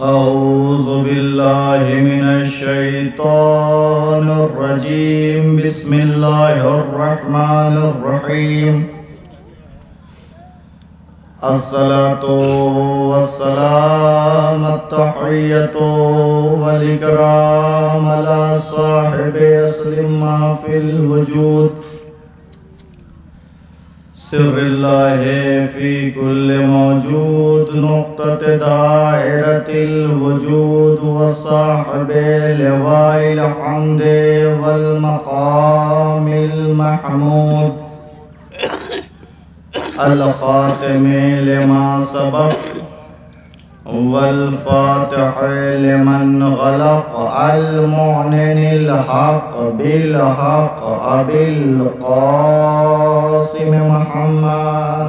أعوذ بالله من الشيطان الرجيم بسم الله الرحمن الرحيم الصلاة والسلام التحية والإكرام على صاحب أصل ما في الوجود سر الله في كل موجود نقطة دائرة الوجود والصاحب لواء الحمد والمقام المحمود الخاتم لما سبق والفاتح لمن غلق المعلن الحق بالحق أبي القاسم محمد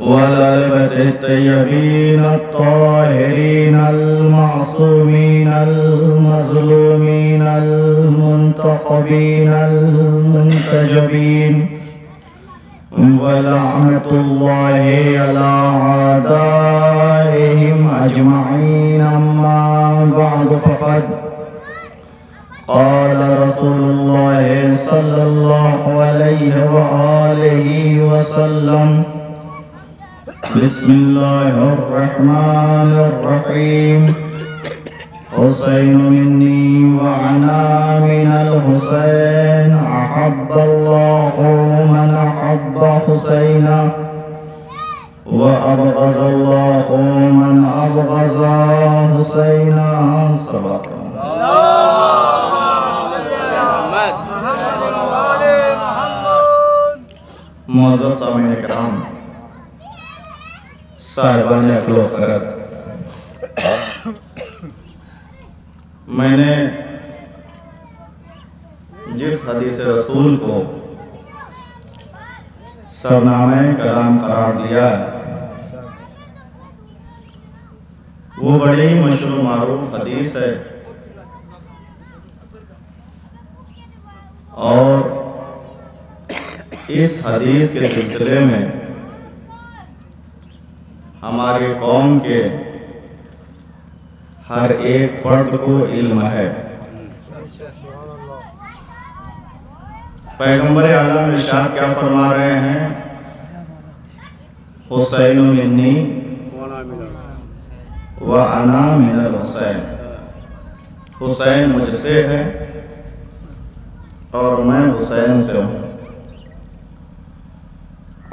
والآل الطيبين الطاهرين المعصومين المظلومين المنتخبين المنتجبين ولعنة الله على أعدائهم أجمعين أما بعد فقد قال رسول الله صلى الله عليه وآله وسلم بسم الله الرحمن الرحيم حسين مني وأنا من الحسين أحب الله من أحب حسينا وأبغض الله من أبغض حسينا صدق मोहतरम सामईन इकराम साहिबान अक़्ल व ख़ैरात, मैंने जिस हदीस रसूल को सरनामे कलाम करार दिया वो बड़ी मशहूर मारूफ हदीस है और इस हदीस के सिलसिले में हमारे कौम के हर एक फर्द को इल्म है। पैगंबर आलम इरशाद क्या फरमा रहे हैं, हुसैन मिन्नी व अना मिनल हुसैन, हुसैन मुझसे है और मैं हुसैन से हूँ।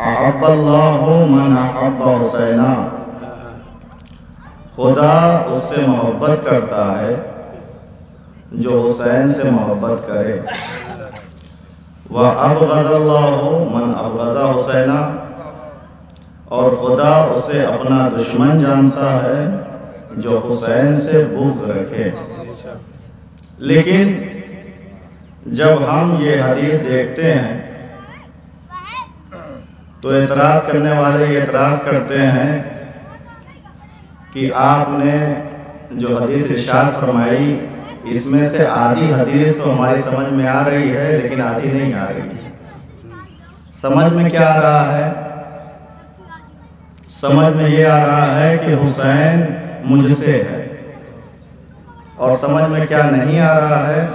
अहब्बल्लाहु मन अहब्ब हुसैना, खुदा उससे मोहब्बत करता है जो हुसैन से मोहब्बत करे। व अबग़ज़ल्लाहु मन अबग़ज़ हुसैना, और खुदा उसे अपना दुश्मन जानता है जो हुसैन से बुग़्ज़ रखे। लेकिन जब हम ये हदीस देखते हैं तो एतराज़ करने वाले एतराज़ करते हैं कि आपने जो हदीस इरशाद फरमाई इसमें से आधी हदीस तो हमारी समझ में आ रही है लेकिन आधी नहीं आ रही है। समझ में क्या आ रहा है? समझ में ये आ रहा है कि हुसैन मुझसे है, और समझ में क्या नहीं आ रहा है?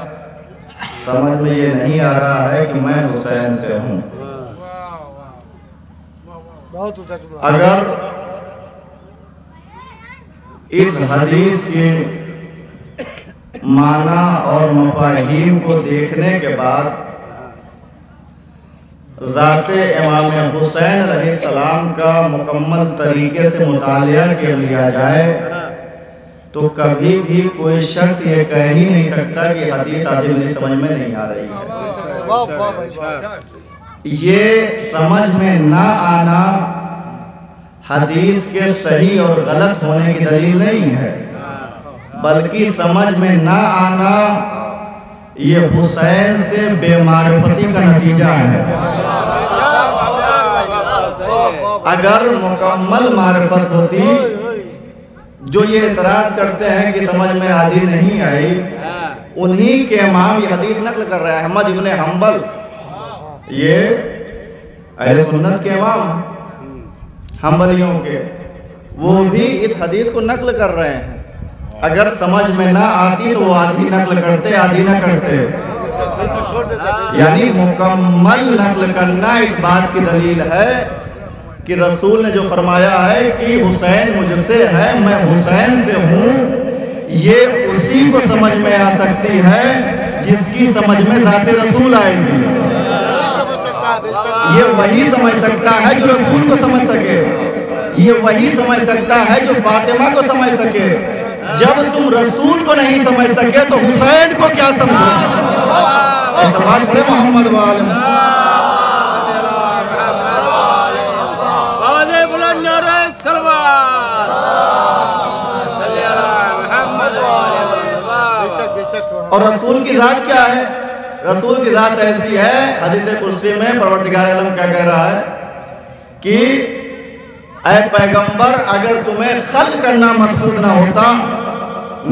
समझ में ये नहीं आ रहा है कि मैं हुसैन से हूँ। अगर इस हदीस के माना और मफाहीम को देखने के बाद ज़ाते इमाम हुसैन अलैहिस्सलाम का मुकम्मल तरीके से मुतालिया कर लिया जाए तो कभी भी कोई शख्स ये कह ही नहीं सकता कि हदीस आदि मेरी समझ में नहीं आ रही है। ये समझ में ना आना हदीस के सही और गलत होने की दलील नहीं है, बल्कि समझ में ना आना ये हुसैन से बेमारफती का नतीजा है। अगर मुकम्मल मारफत होती, जो ये इतराज करते हैं कि समझ में आधी नहीं आई, उन्हीं के इमाम ये हदीस नकल कर रहे हैं। अहमद इब्ने हम्बल ये अहले सुन्नत के इमाम हम्बलियों के, वो भी इस हदीस को नकल कर रहे हैं। अगर समझ में ना आती तो वो आधी नकल करते आधी ना करते, यानी मुकम्मल नकल करना इस बात की दलील है कि रसूल ने जो फरमाया है कि हुसैन मुझसे है मैं हुसैन से हूँ, ये उसी को समझ में आ सकती है जिसकी समझ में जाते रसूल आएगी। ये वही समझ सकता है जो रसूल को समझ सके, ये वही समझ सकता है जो फातिमा को समझ सके। जब तुम रसूल को नहीं समझ सके तो हुसैन को क्या समझो? सवाल पड़े मोहम्मद वाले। और रसूल की जात क्या है? रसूल की जात ऐसी है, हदीस कुर्सी में परवरदिगार आलम क्या कह रहा है कि ऐ पैगंबर, अगर तुम्हें खल करना मकसूद ना होता,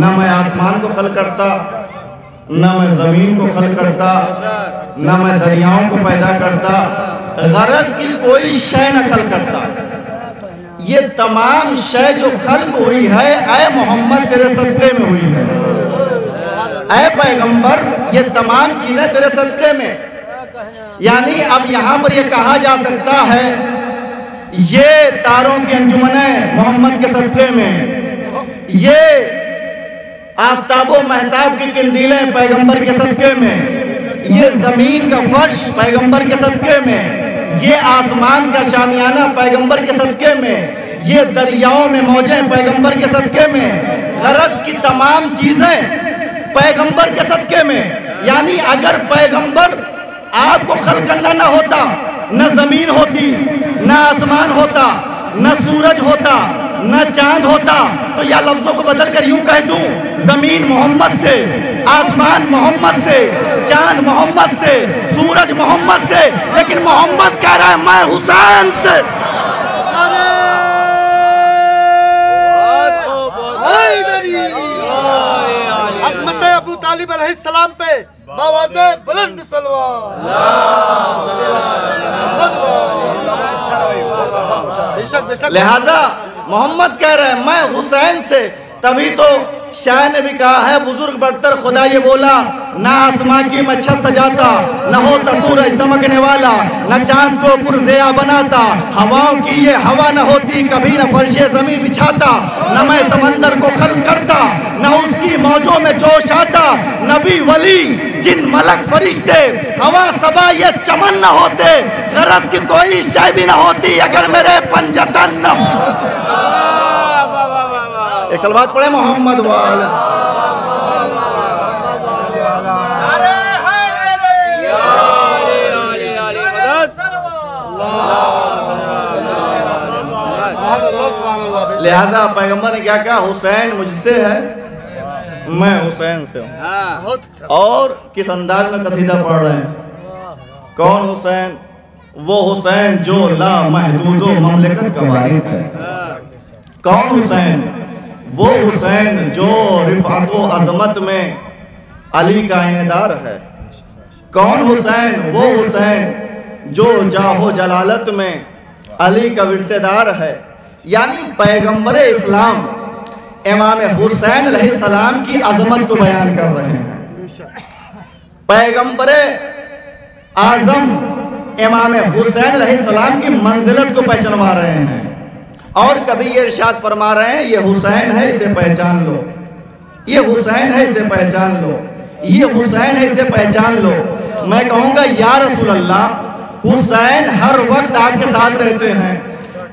ना मैं आसमान को खल करता, ना मैं जमीन को खल करता, ना मैं दरियाओं को पैदा करता, गरज की कोई शय न खल करता। ये तमाम शय जो खल्क हुई है ऐ मोहम्मद तेरे सदके में हुई है। ऐ पैगंबर, ये तमाम चीजें तेरे सदके में। यानी अब यहाँ पर ये कहा जा सकता है ये तारों की अंजुमने मोहम्मद के सदके में, ये आफ्ताबो महताब की कंदीलें पैगंबर के सदके में, ये जमीन का फर्श पैगंबर के सदके में, ये आसमान का शामियाना पैगंबर के सदके में, ये दरियाओं में मौजें पैगंबर के सदके में, गरज की तमाम चीजें पैगंबर के सदके में। यानी अगर पैगंबर आपको खल करना ना होता, न जमीन होती, न आसमान होता, न सूरज होता, न चांद होता, तो या लफ्जों को बदल कर यूं कह दूं, जमीन मोहम्मद से, आसमान मोहम्मद से, चांद मोहम्मद से, सूरज मोहम्मद से, लेकिन मोहम्मद कह रहा है मैं हुसैन से। अबू तालिब अलैहिस्सलाम पे बावाज़े बुलंद सल्लल्लाहु अलैहि वसल्लम। लिहाजा मोहम्मद कह रहे हैं मैं हुसैन से, तभी तो शाह ने भी कहा है बुजुर्ग बरतर खुदा ये बोला, ना आसमां की मैं छत सजाता, न होता सूरज दमकने वाला, न चांद को पुरज़या बनाता, हवाओं की ये हवा न होती, कभी न फर्शे जमी बिछाता, न मैं समंदर को खल करता, न उसकी मौजों में जोश आता, नबी वली जिन मलक फरिश्ते हवा सबा ये चमन न होते, गरज की कोई शय भी न होती अगर मेरे पंजतन न हो। एक सलवात पढ़े मोहम्मद वाला। लिहाजा पैगंबर ने क्या कहा? हुसैन मुझसे है मैं हुसैन से हूँ। और किस अंदाज में कसीदा पढ़ रहे हैं? कौन हुसैन? वो हुसैन जो ला महदूदो ममलिकत का वारिस है। कौन हुसैन? वो हुसैन जो रिफात व अजमत में अली का इनेदार है। कौन हुसैन? वो हुसैन जो जाहो जलालत में अली का विरसेदार है। यानी पैगंबर इस्लाम इमाम हुसैन अलैहिस्सलाम की अजमत को बयान कर रहे हैं। पैगंबर आजम इमाम हुसैन अलैहिस्सलाम की मंजिलत को पहचानवा रहे हैं। और कभी ये इरशाद फरमा रहे हैं ये हुसैन है इसे पहचान लो, ये हुसैन है इसे पहचान लो, ये हुसैन है इसे पहचान लो। मैं कहूँगा या रसूल अल्लाह, हुसैन हर वक्त आपके साथ रहते हैं,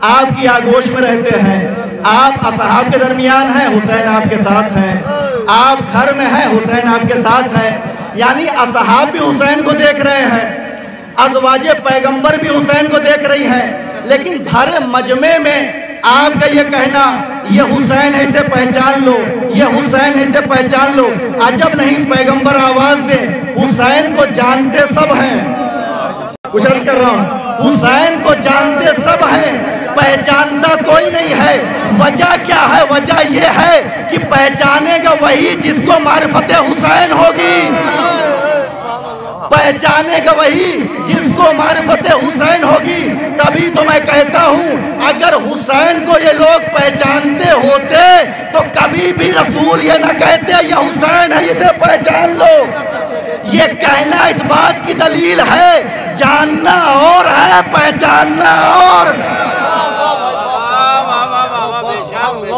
आपकी आगोश में रहते हैं, आप असहाब के दरमियान हैं, हुसैन आपके साथ हैं, आप घर में हैं, हुसैन आपके साथ हैं। यानी असहाब भी हुसैन को देख रहे हैं, अज़वाजे पैगम्बर भी हुसैन को देख रही हैं, लेकिन भारे मजमे में आपका ये कहना ये हुसैन है इसे पहचान लो, ये हुसैन है इसे पहचान लो, अजब नहीं पैगंबर आवाज दे हुसैन को जानते सब हैं। कुछ अर्ज कर रहा हूँ, हुसैन को जानते सब हैं, पहचानता कोई नहीं है। वजह क्या है? वजह ये है कि पहचानेगा वही जिसको मारिफत हुसैन होगी। पहचानेगा वही जिसको मारिफत हुसैन होगी। तभी तो मैं कहता हूँ अगर हुसैन को ये लोग पहचानते होते तो कभी भी रसूल ये ना कहते ये हुसैन है इसे पहचान लो। ये कहना इस बात की दलील है, जानना और है पहचानना और।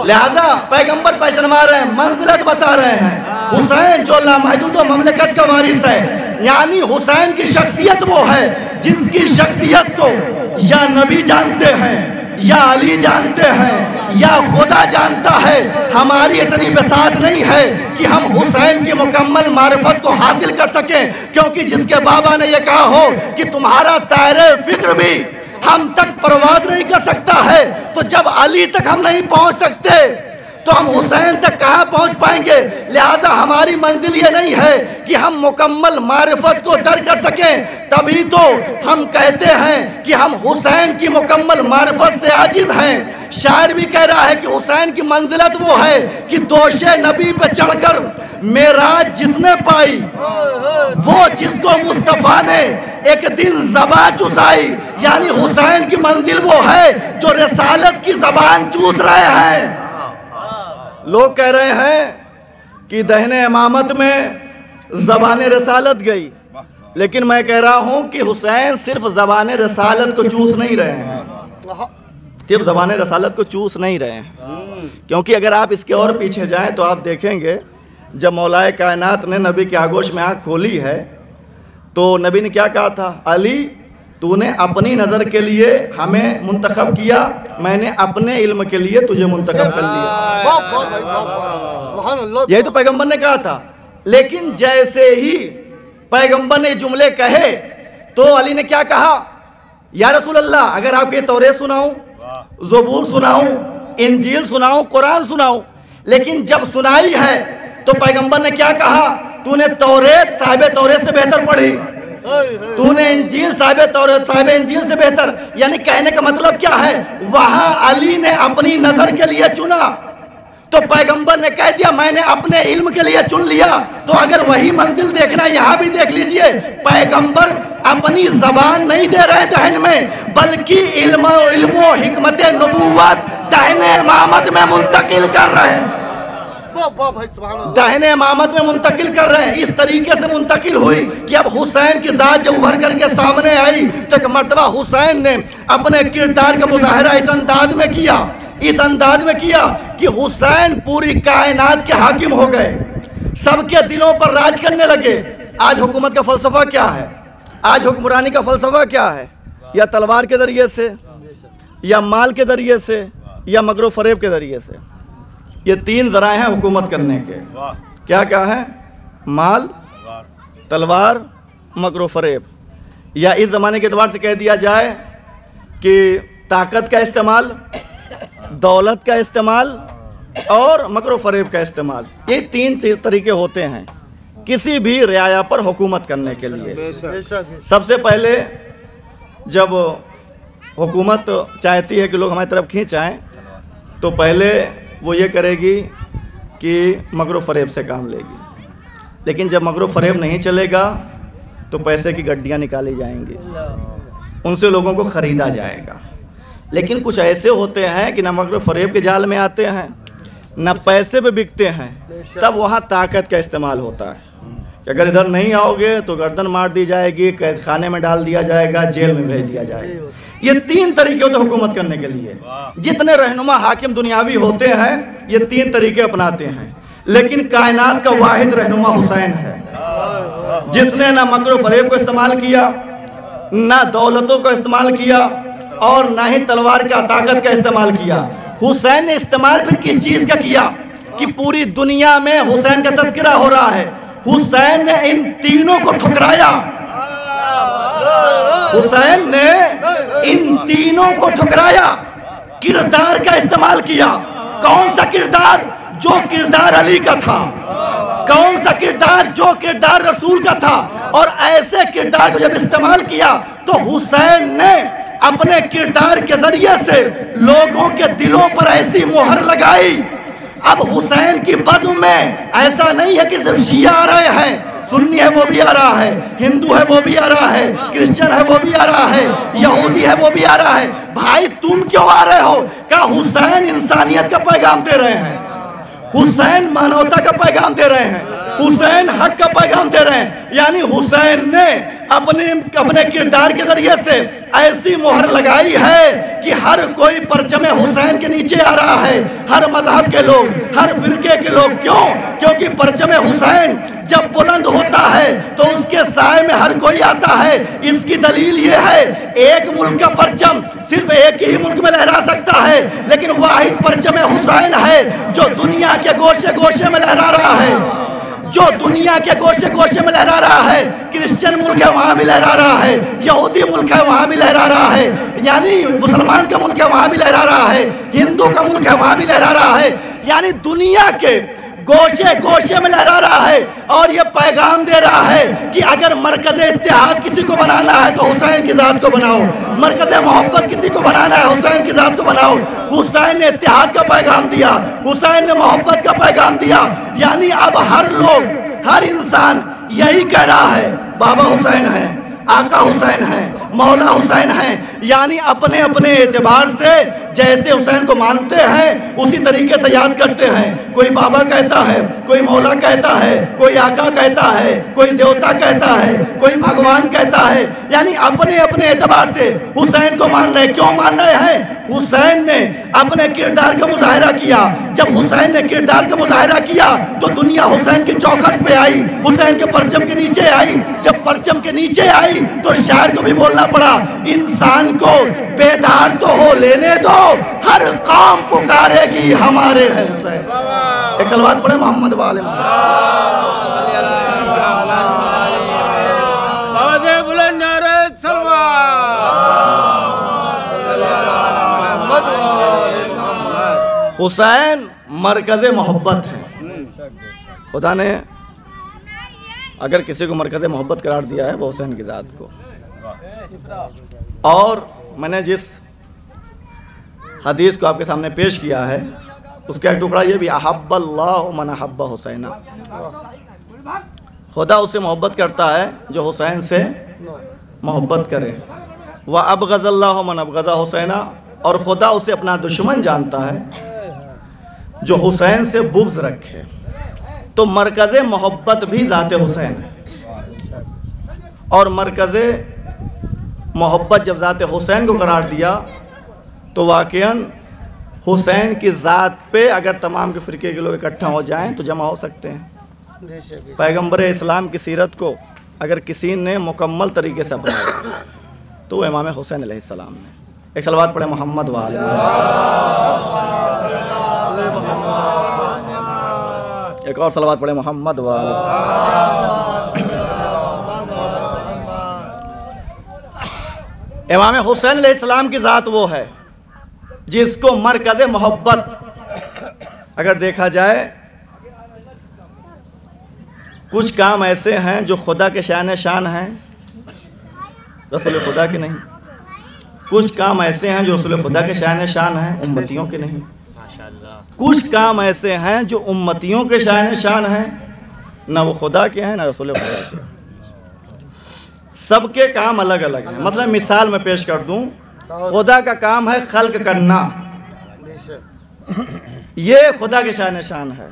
लिहाजा पैगंबर पहचानवा रहे हैं, मंजिलत बता रहे हैं। हुसैन जो लामहदूद ममलिकत का वारिस है, यानी हुसैन की शख्सियत वो है जिसकी शख्सियत को या नबी जानते हैं, या अली जानते हैं, या खुदा जानता है। हमारी इतनी बसात नहीं है कि हम हुसैन की मुकम्मल मारिफत को हासिल कर सकें, क्योंकि जिसके बाबा ने यह कहा हो कि तुम्हारा दायरे फिक्र भी हम तक परवाज़ नहीं कर सकता है, तो जब अली तक हम नहीं पहुंच सकते तो हम हुसैन तक कहाँ पहुंच पाएंगे। लिहाजा हमारी मंजिल ये नहीं है कि हम मुकम्मल मारिफत को दर कर सकें। तभी तो हम कहते हैं कि हम हुसैन की मुकम्मल मारिफत से आजिज़ हैं। शायर भी कह रहा है कि हुसैन की मंजिलत वो है कि दोशे नबी पे चढ़कर मेराज जिसने पाई, वो जिसको मुस्तफ़ा ने एक दिन ज़बा चुसाई। यानी हुसैन की मंजिल वो है जो रसालत की ज़बान चूस रहे हैं। लोग कह रहे हैं कि दहने इमामत में ज़बान रसालत गई, लेकिन मैं कह रहा हूं कि हुसैन सिर्फ ज़बान रसालत को चूस नहीं रहे हैं, सिर्फ ज़बान रसालत को चूस नहीं रहे हैं। क्योंकि अगर आप इसके और पीछे जाएं तो आप देखेंगे जब मौलाए कायनात ने नबी के आगोश में आँख खोली है तो नबी ने क्या कहा था, अली तूने अपनी नज़र के लिए हमें मुंतखब किया, मैंने अपने इल्म के लिए तुझे मुंतखब कर लिया। यही तो पैगंबर ने कहा था। लेकिन जैसे ही पैगंबर ने जुमले कहे तो अली ने क्या कहा, या रसूल अल्लाह अगर आपके तौरेत सुनाऊं, ज़बूर सुनाऊं, इंजील सुनाऊं, कुरान सुनाऊं। लेकिन जब सुनाई है तो पैगंबर ने क्या कहा, तूने तौरेत साहिब तौरेत से बेहतर पढ़ी, तूने इंजील साहिब इंजील से बेहतर। यानी कहने का मतलब क्या है, वहां अली ने अपनी नजर के लिए चुना तो पैगंबर ने कह दिया मैंने अपने इल्म के लिए चुन लिया। तो अगर वही मंजिल देखना यहाँ भी देख लीजिए, पैगंबर अपनी जबान नहीं दे रहे दहन में, बल्कि इल्मो हिकमत नबूवत दहने इमामत में मुंतकिल कर रहे हैं, दहने इमामत में मुंतकिल कर रहे हैं। इस तरीके से मुंतकिल हुई कि अब हुसैन की जात जब उभर करके सामने आई तो एक मरतबा हुसैन ने अपने किरदार का मुजाहरा इस अंदाज में किया कि हुसैन पूरी कायनात के हाकिम हो गए, सबके दिलों पर राज करने लगे। आज हुकूमत का फलसफा क्या है, आज हुक्मरानी का फलसफा क्या है, या तलवार के जरिए से, या माल के जरिए से, या मकरो फरेब के जरिए से। ये तीन जराए हैं हुकूमत करने के। क्या क्या है, माल, तलवार, मकर फरेब। या इस ज़माने के एतबार से कह दिया जाए कि ताकत का इस्तेमाल, दौलत का इस्तेमाल और मकर फरेब का इस्तेमाल। ये तीन तरीके होते हैं किसी भी रियाया पर हुकूमत करने के लिए। सबसे पहले जब हुकूमत चाहती है कि लोग हमारी तरफ खींचाएँ तो पहले वो ये करेगी कि मगरो फरेब से काम लेगी। लेकिन जब मगरो फरेब नहीं चलेगा तो पैसे की गड्डियाँ निकाली जाएंगी, उनसे लोगों को ख़रीदा जाएगा। लेकिन कुछ ऐसे होते हैं कि न मगरो फरेब के जाल में आते हैं, न पैसे पे बिकते हैं, तब वहाँ ताकत का इस्तेमाल होता है कि अगर इधर नहीं आओगे तो गर्दन मार दी जाएगी, कैद खाने में डाल दिया जाएगा, जेल में भेज दिया जाएगा। ये तीन तरीके होते हैं हुकूमत करने के लिए। जितने रहनुमा हाकिम दुनियावी होते हैं ये तीन तरीके अपनाते हैं, लेकिन कायनात का वाहिद रहनुमा हुसैन है, जिसने ना मकर फरेब को इस्तेमाल किया, ना दौलतों का इस्तेमाल किया, और ना ही तलवार का ताकत का इस्तेमाल किया। हुसैन ने इस्तेमाल फिर किस चीज़ का किया कि पूरी दुनिया में हुसैन का तस्करा हो रहा है। हुसैन ने इन तीनों को ठुकराया, हुसैन ने इन तीनों को ठुकराया। किरदार का इस्तेमाल किया, कौन सा किरदार, जो किरदार अली का था, कौन सा किरदार, जो किरदार रसूल का था। और ऐसे किरदार को जब इस्तेमाल किया तो हुसैन ने अपने किरदार के जरिए से लोगों के दिलों पर ऐसी मोहर लगाई। अब हुसैन की बज़्म में ऐसा नहीं है कि सिर्फ शिया आ रहे हैं, सुन्नी है वो भी आ रहा है, हिंदू है वो भी आ रहा है, क्रिश्चियन है वो भी आ रहा है, यहूदी है वो भी आ रहा है। भाई तुम क्यों आ रहे हो? क्या हुसैन इंसानियत का पैगाम दे रहे हैं, हुसैन मानवता का पैगाम दे रहे हैं, हुसैन हक का पैगाम दे रहे हैं। यानी हुसैन ने अपने किरदार के जरिए से ऐसी मोहर लगाई है कि हर कोई परचमे हुसैन के नीचे आ रहा है, हर मजहब के लोग, हर फिरके के लोग। क्यों? क्योंकि परचमे हुसैन जब बुलंद होता है तो उसके साय में हर कोई आता है। इसकी दलील ये है, एक मुल्क का परचम सिर्फ एक ही मुल्क में लहरा सकता है, लेकिन वाहिद परचम हुसैन है जो दुनिया के गोशे गोशे में लहरा रहा है, जो दुनिया के गोशे गोशे में लहरा रहा है। क्रिश्चियन मुल्क है वहाँ भी लहरा रहा है, यहूदी मुल्क है वहाँ भी लहरा रहा है, यानी मुसलमान का मुल्क है वहाँ भी लहरा रहा है, हिंदू का मुल्क है वहाँ भी लहरा रहा है, यानी दुनिया के गोशे गोशे में लहरा रहा है। और ये पैगाम दे रहा है कि अगर मरकज इत्तेहाद किसी को बनाना है तो हुसैन की जात को बनाओ, मरकज मोहब्बत किसी को बनाना है हुसैन की जात को बनाओ। हुसैन ने इत्तेहाद का पैगाम दिया, हुसैन ने मोहब्बत का पैगाम दिया। यानी अब हर लोग, हर इंसान यही कह रहा है, बाबा हुसैन है, आका हुसैन है, मौला हुसैन है। यानी अपने अपने एतबार से जैसे हुसैन को मानते हैं उसी तरीके से याद करते हैं। कोई बाबा कहता है, कोई मौला कहता है, कोई आका कहता है, कोई देवता कहता है, कोई भगवान कहता है। यानी अपने अपने एतबार से हुसैन को मान रहे। क्यों मान रहे हैं? हुसैन ने अपने किरदार का मुजाहरा किया। जब हुसैन ने किरदार का मुजाहरा किया तो दुनिया हुसैन की चौखट पे आई, हुसैन के परचम के नीचे आई। जब परचम के नीचे आई तो शायर को भी बोलना पड़ा, इंसान को बेदार तो हो लेने दो, हर काम पुकारेगी हमारे है हुसैन। एक सलवात पढ़े मोहम्मद वाले। हुसैन मरकज मोहब्बत है। खुदा ने अगर किसी को मरकज मोहब्बत करार दिया है वो हुसैन की जात को। और मैंने जिस हदीस को आपके सामने पेश किया है उसका एक टुकड़ा ये भी, अहब्बल्लाहु मन अहब्ब हुसैना, खुदा उससे मोहब्बत करता है जो हुसैन से मोहब्बत करे। व अबगज़ल्लाहु मन अबगज़ा हुसैना, और खुदा उसे अपना दुश्मन जानता है जो हुसैन से बुग़्ज़ रखे। तो मरकज़े मोहब्बत भी ज़ाते हुसैन है, और मरकज़े मोहब्बत जब ज़ात हुसैन को करार दिया तो वाकयान हुसैन की ज़ात पे अगर तमाम के फ़िरके के लोग इकट्ठा हो जाएं तो जमा हो सकते हैं। पैगंबर इस्लाम की सीरत को अगर किसी ने मुकम्मल तरीके से अपनाया तो इमाम हुसैन अलैहिस्सलाम ने। एक सलवात पढ़े मोहम्मद वाले। एक और सलवात पढ़े मोहम्मद वाले। इमाम हुसैन अलैहिस्सलाम की ज़ात वो है जिसको मरकज़ मोहब्बत। अगर देखा जाए कुछ काम ऐसे हैं जो खुदा के शान शान हैं, रसूल खुदा के नहीं। कुछ काम ऐसे हैं जो रसूल खुदा के शान शान हैं, उम्मतियों के नहीं। कुछ काम ऐसे हैं जो उम्मतियों के शान शान हैं, ना वो खुदा के हैं ना रसूल खुदा के। सबके काम अलग अलग हैं। मतलब मिसाल मैं पेश कर दूं, खुदा का काम है खल्क करना, ये खुदा के शान निशान है,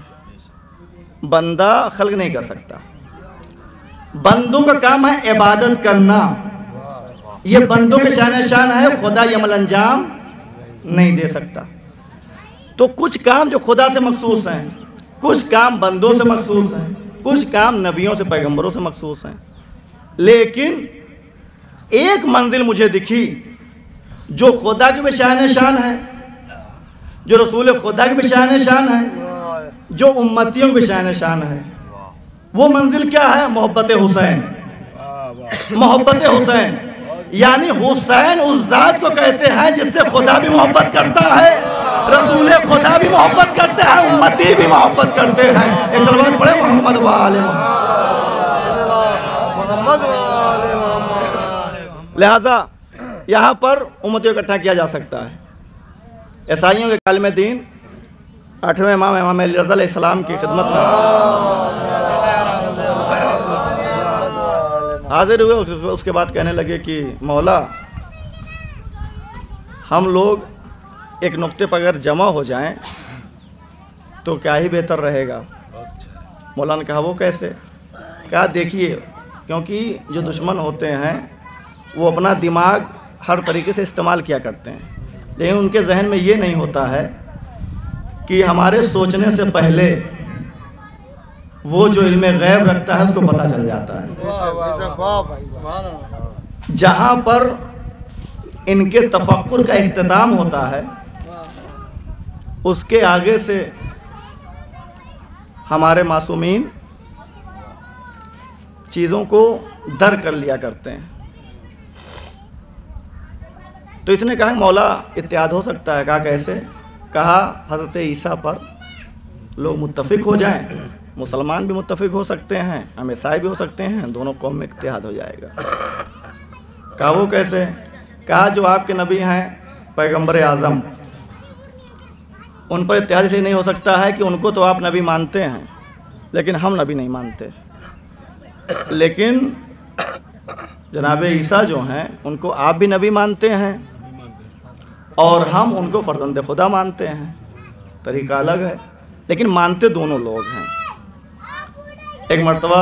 बंदा खल्क नहीं कर सकता। बंदों का काम है इबादत करना, ये बंदों के शान निशान है, खुदा ये अमल अंजाम नहीं दे सकता। तो कुछ काम जो खुदा से मखसूस हैं, कुछ काम बंदों से मखसूस हैं, कुछ काम नबियों से पैगम्बरों से मखसूस हैं। लेकिन एक मंजिल मुझे दिखी जो खुदा की भी शान शान है, जो रसूल खुदा की भी शान शान है, जो उम्मतियों की भी शान शान है। वो मंजिल क्या है? मोहब्बत हुसैन, मोहब्बत हुसैन। यानी हुसैन उस जात को कहते हैं जिससे खुदा भी मोहब्बत करता है, रसूल खुदा भी मोहब्बत करते हैं, उम्मती भी मोहब्बत करते हैं। एक सलवात पढ़े मोहम्मद वाले। लिहाजा यहाँ पर उम्मतियों को इकट्ठा किया जा सकता है। ईसाइयों के काल में दीन आठवें इमाम इमाम अली रज़ा अलैहिस्सलाम की खिदमत में हाजिर हुए। उसके बाद कहने लगे कि मौला, हम लोग एक नुक्ते पर अगर जमा हो जाएं तो क्या ही बेहतर रहेगा। मौला ने कहा वो कैसे? कहा देखिए, क्योंकि जो दुश्मन होते हैं वो अपना दिमाग हर तरीके से इस्तेमाल किया करते हैं, लेकिन उनके जहन में ये नहीं होता है कि हमारे सोचने से पहले वो जो इल्म गैब रखता है उसको पता चल जाता है। जहाँ पर इनके तफक्कुर का इख्तिताम होता है उसके आगे से हमारे मासूमीन चीज़ों को दर कर लिया करते हैं। तो इसने कहा मौला इत्तिहाद हो सकता है। कहा कैसे? कहा हज़रत ईसा पर लोग मुत्तफिक हो जाएं, मुसलमान भी मुत्तफिक हो सकते हैं, हम ईसाई भी हो सकते हैं, दोनों कौम में इत्तिहाद हो जाएगा। कहा वो कैसे? कहा जो आपके नबी हैं पैगंबर आज़म, उन पर इत्तिहाद इसलिए नहीं हो सकता है कि उनको तो आप नबी मानते हैं लेकिन हम नबी नहीं मानते, लेकिन जनाब ईसा जो हैं उनको आप भी नबी मानते हैं और हम उनको फर्जंद खुदा मानते हैं। तरीका अलग है लेकिन मानते दोनों लोग हैं। एक मर्तबा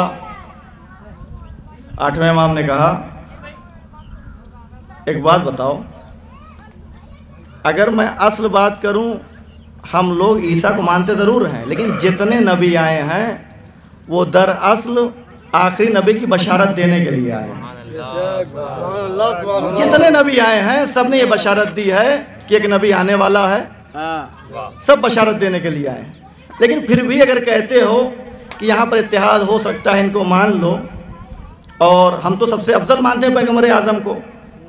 आठवें इमाम ने कहा एक बात बताओ, अगर मैं असल बात करूं, हम लोग ईसा को मानते ज़रूर हैं लेकिन जितने नबी आए हैं वो दरअसल आखिरी नबी की बशारत देने के लिए आए हैं। जितने नबी आए हैं सब ने ये बशारत दी है कि एक नबी आने वाला है, सब बशारत देने के लिए आए हैं। लेकिन फिर भी अगर कहते हो कि यहाँ पर इत्तिहाद हो सकता है, इनको मान लो और हम तो सबसे अफजल मानते हैं पैगंबर आज़म को,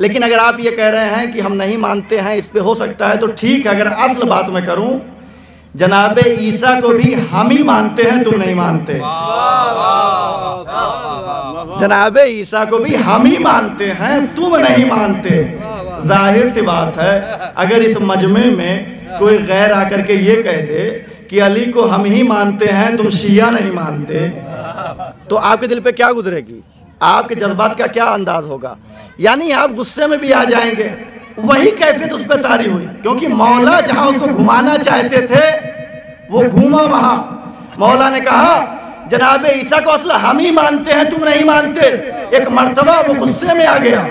लेकिन अगर आप ये कह रहे हैं कि हम नहीं मानते हैं, इस पे हो सकता है, तो ठीक है, अगर असल बात मैं करूं, जनाब ईसा को भी हम ही मानते हैं, तुम नहीं मानते। जनाब ईसा को भी हम ही मानते हैं, तुम नहीं मानते। जाहिर सी बात है, अगर इस मजमे में कोई गैर आकर के ये कह दे कि अली को हम ही मानते हैं, तुम शिया नहीं मानते, तो आपके दिल पे क्या गुजरेगी, आपके जज्बात का क्या अंदाज होगा, यानी आप गुस्से में भी आ जाएंगे। वही कैफियत उस पर तारी हुई, क्योंकि मौला जहां उसको घुमाना चाहते थे वो घूमा वहां। मौला ने कहा जनाब ईसा को असल हम ही मानते हैं, तुम नहीं मानते। एक मर्तबा वो गुस्से में आ गया,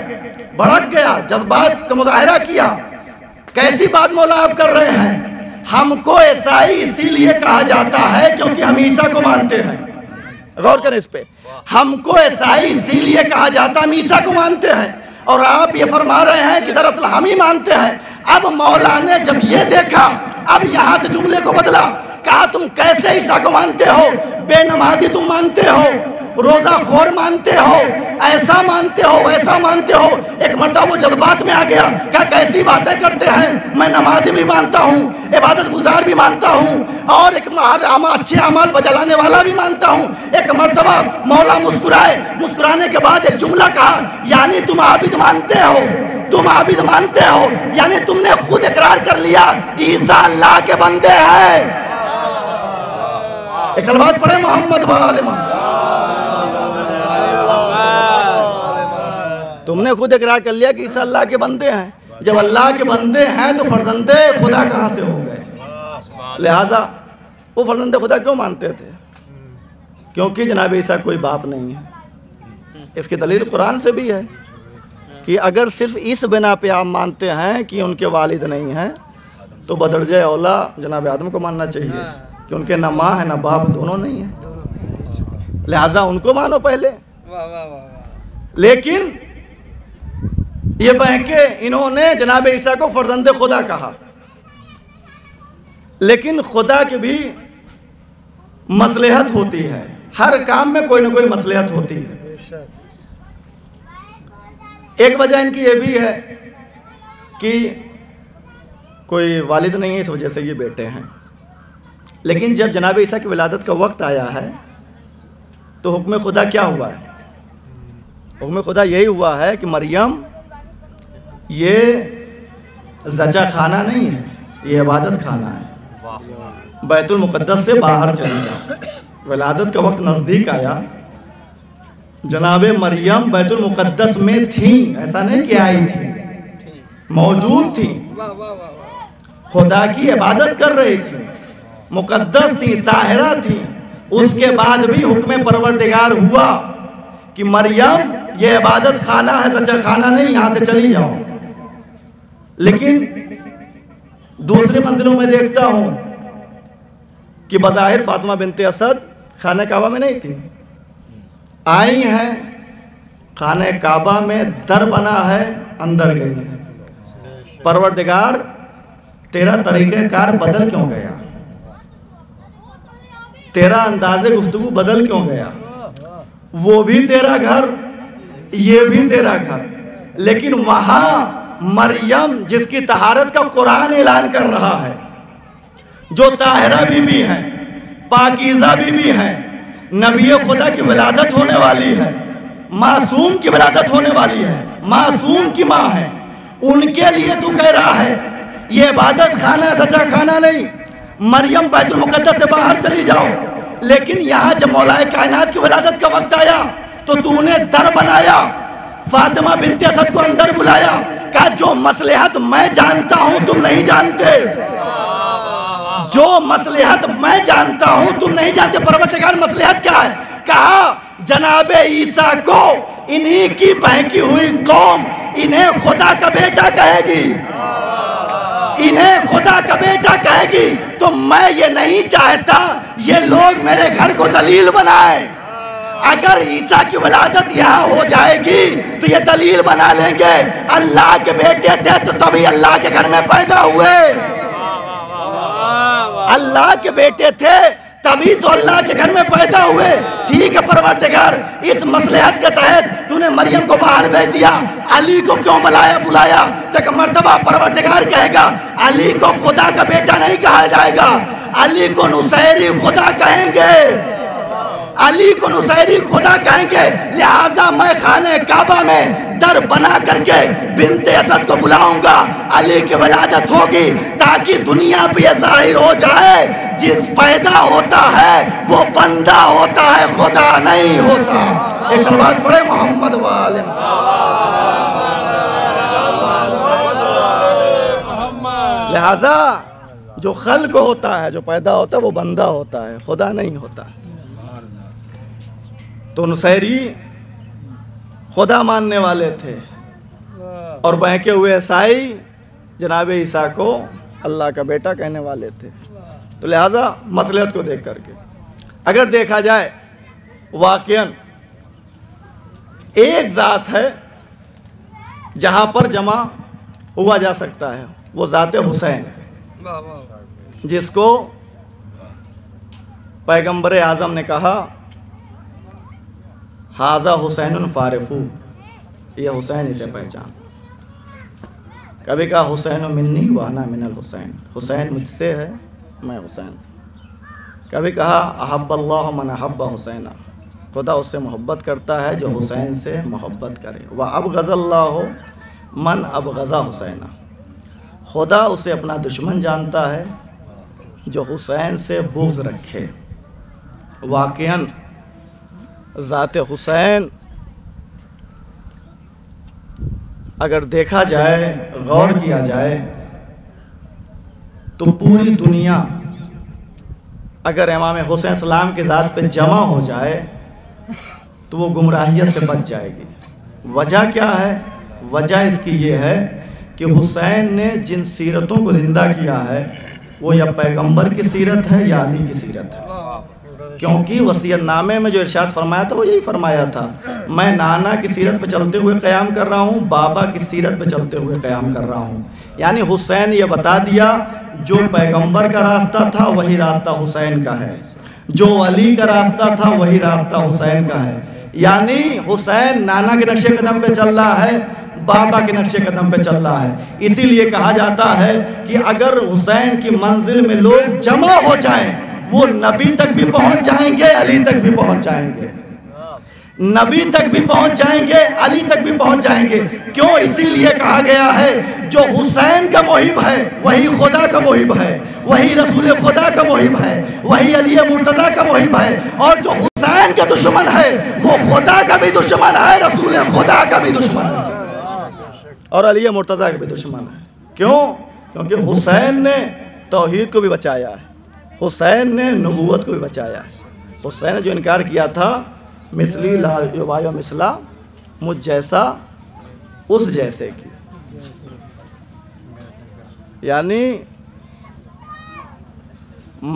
भड़क गया, जज्बात का मुजाहरा किया। कैसी बात मौला आप कर रहे हैं, हमको ईसाई इसीलिए कहा जाता है क्योंकि हम ईसा को मानते हैं। गौर करें इस पे, हमको ईसाई इसीलिए कहा जाता है हम ईसा को मानते हैं, और आप ये फरमा रहे हैं कि दरअसल हम ही मानते हैं। अब मौला ने जब ये देखा, अब यहाँ से जुमले को बदला, कहा तुम कैसे ईसा को मानते हो, बेनमाजी तुम मानते हो, रोजा खोर मानते हो, ऐसा मानते हो, वैसा मानते हो। एक मर्तबा वो जज्बात में आ गया, क्या कैसी बातें करते हैं, मैं नमाजी भी मानता हूँ, इबादत गुजार भी मानता हूँ और एक अच्छे अमाल बजलाने वाला भी मानता हूँ। एक मर्तबा मौला मुस्कुराए, मुस्कुराने के बाद एक जुमला कहा, यानी तुम आबिद मानते हो, तुम आबिद मानते हो, यानी तुमने खुद इकरार कर लिया ईसा अल्लाह के बंदे हैं। एक सलवात पढ़े मोहम्मद वाले, तुमने खुद इकरार कर लिया कि ईसा अल्लाह के बंदे हैं। जब अल्लाह के बंदे हैं तो फर्जंदे खुदा कहाँ से हो गए? लिहाजा वो फर्जंदे खुदा क्यों मानते थे? क्योंकि जनाब ईसा कोई बाप नहीं है। इसकी दलील कुरान से भी है कि अगर सिर्फ इस बिना पे आप मानते हैं कि उनके वालिद नहीं हैं, तो बदरजे औला जनाब आदम को मानना चाहिए कि उनके ना माँ है ना बाप, दोनों नहीं है, लिहाजा उनको मानो पहले। लेकिन ये बहके इन्होंने जनाब ईसा को फर्जंदे खुदा कहा, लेकिन खुदा की भी मसलहत होती है, हर काम में कोई ना कोई मसलहत होती है। एक वजह इनकी ये भी है कि कोई वालिद नहीं है, इस वजह से ये बेटे हैं। लेकिन जब जनाब ईसा की विलादत का वक्त आया है तो हुक्म खुदा क्या हुआ है? हुक्म खुदा यही हुआ है कि मरियम ये जचा खाना नहीं है, ये इबादत खाना है, बैतुल मुक़द्दस से बाहर चली जाओ। विलादत का वक्त नज़दीक आया, जनाबे मरियम बैतुल मुकद्दस में थी, ऐसा नहीं कि आई थी, मौजूद थी, खुदा की इबादत कर रही थी, मुकद्दस थी, ताहिरा थी। उसके बाद भी हुक्म परवरदिगार हुआ कि मरियम ये इबादत खाना है, सच्चा खाना नहीं, यहाँ से चली जाओ। लेकिन दूसरे मंदिरों में देखता हूँ कि बज़ाहिर फातिमा बिनते असद खाना काबा में नहीं थी, आई हैं खाने काबा में, दर बना है, अंदर गई है। परवरदिगार तेरा तरीक़ेकार बदल क्यों गया, तेरा अंदाज़े गुफ्तगू बदल क्यों गया? वो भी तेरा घर, ये भी तेरा घर, लेकिन वहाँ मरियम जिसकी तहारत का कुरान ऐलान कर रहा है, जो ताहिरा बीबी है, पाकीज़ा बीबी है, नबी खुदा की विलादत होने वाली है, मासूम की विलादत होने वाली है, मासूम की माँ है, उनके लिए तू कह रहा है ये इबादत खाना सच्चा खाना नहीं, मरियम बैतुल मुकद्दस से बाहर चली जाओ। लेकिन यहाँ जब मौलाए कायनात की विलादत का वक्त आया तो तूने दर बनाया, फातिमा बिनते असद को अंदर बुलाया, कहा जो मसलहत मैं जानता हूँ तुम नहीं जानते, जो मसलहत मैं जानता हूं तुम नहीं जानते। परवरदिगार मसलहत क्या है? कहा जनाबे ईसा को इन्हीं की बहकी हुई कौम इन्हें खुदा का बेटा कहेगी, इन्हें खुदा का बेटा कहेगी, तो मैं ये नहीं चाहता ये लोग मेरे घर को दलील बनाए। अगर ईसा की विलादत यहाँ हो जाएगी तो ये दलील बना लेंगे अल्लाह के बेटे थे तो तभी अल्लाह के घर में पैदा हुए, अल्लाह के बेटे थे तभी तो अल्लाह के घर में पैदा हुए। ठीक है परवरदिगार, इस मसलहत के तहत तूने मरियम को बाहर भेज दिया, अली को क्यों बुलाया? तक मर्तबा परवरदिगार कहेगा अली को खुदा का बेटा नहीं कहा जाएगा, अली को नुसैरी खुदा कहेंगे, अली को नुसैरी खुदा कहेंगे। लिहाजा मैं खाने काबा में दर बना करके बिनते असद को बुलाऊंगा, अली की विलादत होगी, ताकि दुनिया पे ये जाहिर हो जाए जिस पैदा होता है वो बंदा होता है, खुदा नहीं होता। एक सलवात पढ़े मोहम्मद वाले। लिहाजा जो खल्क होता है, जो पैदा होता है, वो बंदा होता है, खुदा नहीं होता। तो नुसैरी खुदा मानने वाले थे और बहके हुए ईसाई जनाब ईसा को अल्लाह का बेटा कहने वाले थे। तो लिहाजा मसलहत को देख करके अगर देखा जाए वाकयन एक ज़ात है जहाँ पर जमा हुआ जा सकता है, वो ज़ात हुसैन, जिसको पैगंबर आज़म ने कहा हाजा हुसैन फारिफू, ये हुसैन इसे पहचान। कभी कहा हुसैन मिन्नी वाना मिनल हुसैन, हुसैन मुझसे है मैं हुसैन। कभी कहा अहब्बल्लाहु मन अहब्बा हुसैना, खुदा उससे मोहब्बत करता है जो हुसैन से मोहब्बत करे। व अबग़ज़ल्लाहु मन अबग़ज़ा हुसैना, खुदा उसे अपना दुश्मन जानता है जो हुसैन से बुग़्ज़ रखे। वाक़ियन ज़ाते हुसैन अगर देखा जाए, गौर किया जाए, तो पूरी दुनिया अगर इमाम हुसैन सलाम के ज़ात पे जमा हो जाए तो वो गुमराहियत से बच जाएगी। वजह क्या है? वजह इसकी ये है कि हुसैन ने जिन सीरतों को ज़िंदा किया है वो या पैगंबर की सीरत है या अली की सीरत है, क्योंकि वसीयतनामे में जो इरशाद फरमाया था वो यही फरमाया था, मैं नाना की सीरत पे चलते हुए क़याम कर रहा हूँ, बाबा की सीरत पे चलते हुए क़याम कर रहा हूँ। यानी हुसैन ये बता दिया जो पैगंबर का रास्ता था वही रास्ता हुसैन का है, जो अली का रास्ता था वही रास्ता हुसैन का है। यानी हुसैन नाना के नक्शे कदम पे चल रहा है, बाबा के नक्शे कदम पे चल रहा है। इसीलिए कहा जाता है कि अगर हुसैन की मंजिल में लोग जमा हो जाएं वो नबी तक भी पहुंच जाएंगे, अली तक भी पहुंच जाएंगे। नबी तक भी पहुंच जाएंगे, अली तक भी पहुंच जाएंगे। क्यों? इसीलिए कहा गया है जो हुसैन का मोहिब है वही खुदा का मोहिब है, वही रसूल खुदा का मोहिब है, वही अली मुर्तज़ा का मोहिब है। और जो हुसैन का दुश्मन है वो खुदा का भी दुश्मन है, रसूल खुदा का भी दुश्मन है और अली मुर्तज़ा का भी दुश्मन है। क्यों? क्योंकि हुसैन ने तौहीद को भी बचाया है, हुसैन ने नबूवत को भी बचाया है। हुसैन ने जो इनकार किया था मिसली ला युबायो मिसला, मुझ जैसा उस जैसे की, यानी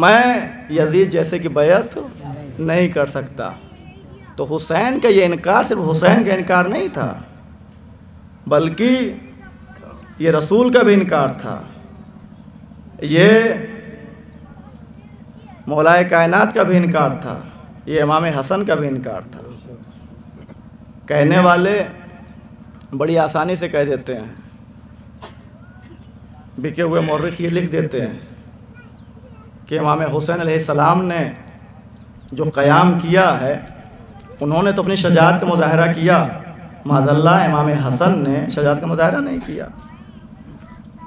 मैं यजीद जैसे की बैत नहीं कर सकता। तो हुसैन का ये इनकार सिर्फ हुसैन का इनकार नहीं था, बल्कि ये रसूल का भी इनकार था, ये मौलाए कायनात का भी इनकार था, ये इमाम हसन का भी इनकार था। कहने वाले बड़ी आसानी से कह देते हैं, बिके हुए मौर्रिख ये लिख देते हैं कि इमाम हुसैन अलैहिस्सलाम ने जो क़याम किया है उन्होंने तो अपनी शजाअत का मुजाहरा किया, माज़ल्ला इमाम हसन ने शजाअत का मुजाहरा नहीं किया।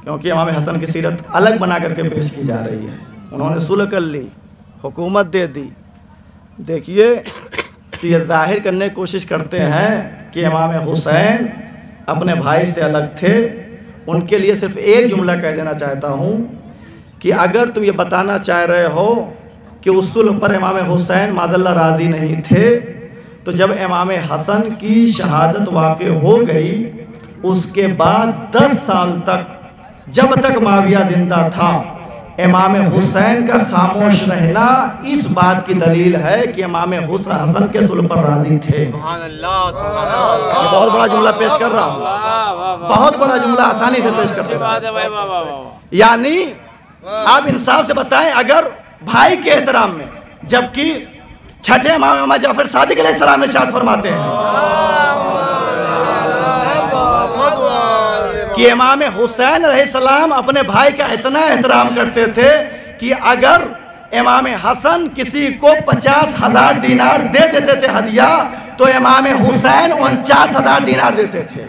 क्योंकि इमाम हसन की सीरत अलग बना करके पेश की जा रही है, उन्होंने सुलह कर ली, हुकूमत दे दी। देखिए तो ये जाहिर करने की कोशिश करते हैं कि इमाम हुसैन अपने भाई से अलग थे। उनके लिए सिर्फ एक जुमला कह देना चाहता हूँ कि अगर तुम ये बताना चाह रहे हो कि उस सुलह पर इमाम हुसैन माज़ल्ला राज़ी नहीं थे, तो जब इमाम हसन की शहादत वाक़ हो गई उसके बाद 10 साल तक, जब तक माविया जिंदा था, इमाम हुसैन का खामोश रहना इस बात की दलील है कि इमाम हसन के सुलह पर राजी थे। बहुत बड़ा जुमला पेश कर रहा हूँ, बहुत बड़ा जुमला आसानी से पेश कर रहा हूँ। यानी आप इंसाफ से बताएं, अगर भाई के एहतराम में, जबकि छठे इमाम जाफर सादिक अलैहिस्सलाम इरशाद फरमाते हैं कि इमाम हुसैन अलैहिस्सलाम अपने भाई का इतना एहतराम करते थे कि अगर इमाम हसन किसी को 50,000 दीनार दे देते थे हदिया, तो इमाम हुसैन 49,000 दीनार देते थे।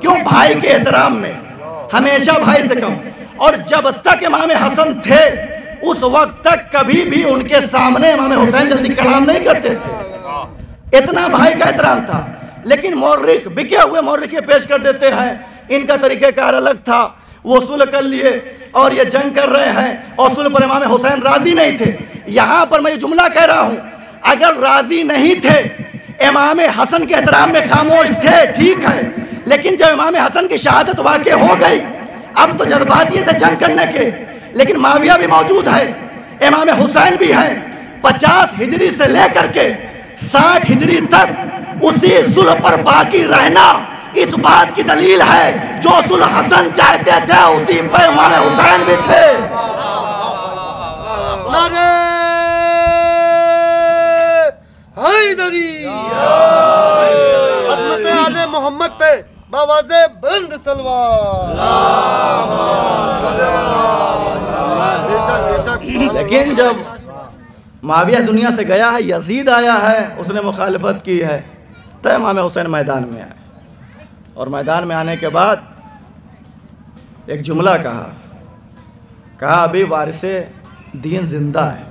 क्यों? भाई के एहतराम में, हमेशा भाई से कम। और जब तक इमाम हसन थे उस वक्त तक कभी भी उनके सामने इमाम हुसैन जल्दी कलाम नहीं करते थे, इतना भाई का एहतराम था। लेकिन मौर्रिख, बिके हुए मौर्रिख पेश कर देते हैं, इनका तरीक़ाकार अलग था, वो सुलह कर लिए और ये जंग कर रहे हैं और सुलह पर इमाम हुसैन राज़ी नहीं थे। यहाँ पर मैं ये जुमला कह रहा हूँ, अगर राज़ी नहीं थे, इमाम हसन के एहतराम में खामोश थे, ठीक है, लेकिन जब इमाम हसन की शहादत वाक़ हो गई, अब तो जज्बात ये थे जंग करने के, लेकिन माविया भी मौजूद है, इमाम हुसैन भी है। 50 हिजरी से लेकर के 60 हिजरी तक उसी सुलह पर बाकी रहना इस बात की दलील है जो सुलह हसन चाहते थे उसी पर इमाम हुसैन भी थे। नारे हैदरी अज़मत आले मोहम्मद पे बावाज़े बुलंद सलवार। लेकिन जब माविया दुनिया से गया है, यजीद आया है, उसने मुखालफत की है, तब इमाम हुसैन मैदान में आए। और मैदान में आने के बाद एक जुमला कहा अभी वारिसे दीन जिंदा है,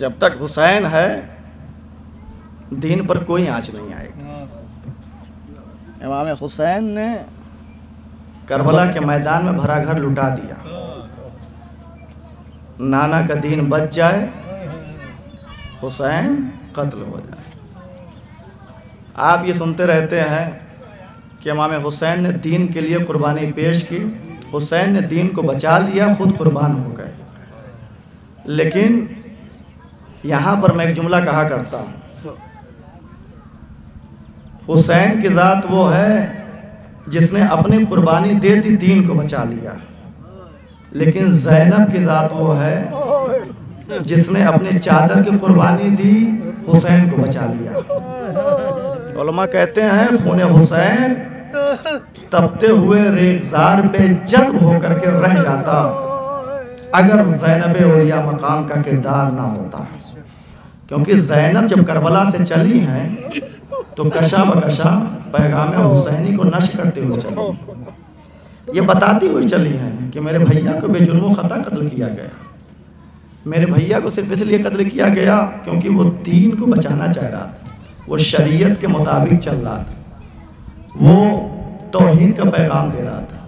जब तक हुसैन है दीन पर कोई आँच नहीं आएगी। इमाम हुसैन ने करबला के मैदान में भरा घर लुटा दिया, नाना का दीन बच जाए, हुसैन कत्ल हो जाए। आप ये सुनते रहते हैं कि इमाम हुसैन ने दीन के लिए कुर्बानी पेश की, हुसैन ने दीन को बचा लिया, खुद कुर्बान हो गए। लेकिन यहाँ पर मैं एक जुमला कहा करता हूँ, हुसैन की ज़ात वो है जिसने अपनी कुर्बानी दे दी, दीन को बचा लिया, लेकिन ज़ैनब की ज़ात वो है जिसने अपनी चादर की कुर्बानी दी, हुसैन को बचा लिया। उलमा कहते हैं खून हुसैन तपते हुए रेगजार पे जज्ब होकर के रह जाता अगर ज़ैनब उलिया मकाम का किरदार ना होता। क्योंकि ज़ैनब जब करबला से चली हैं तो कशा बकशा पैगाम हुसैनी को नष्ट करते हुए चली, ये बताती हुई चली हैं कि मेरे भैया को बेजुल्मो खता कत्ल किया गया। मेरे भैया को सिर्फ इसलिए कत्ल किया गया क्योंकि वो दीन को बचाना चाह रहा था, वो शरीयत के मुताबिक चल रहा था, वो तौहीद का पैगाम दे रहा था,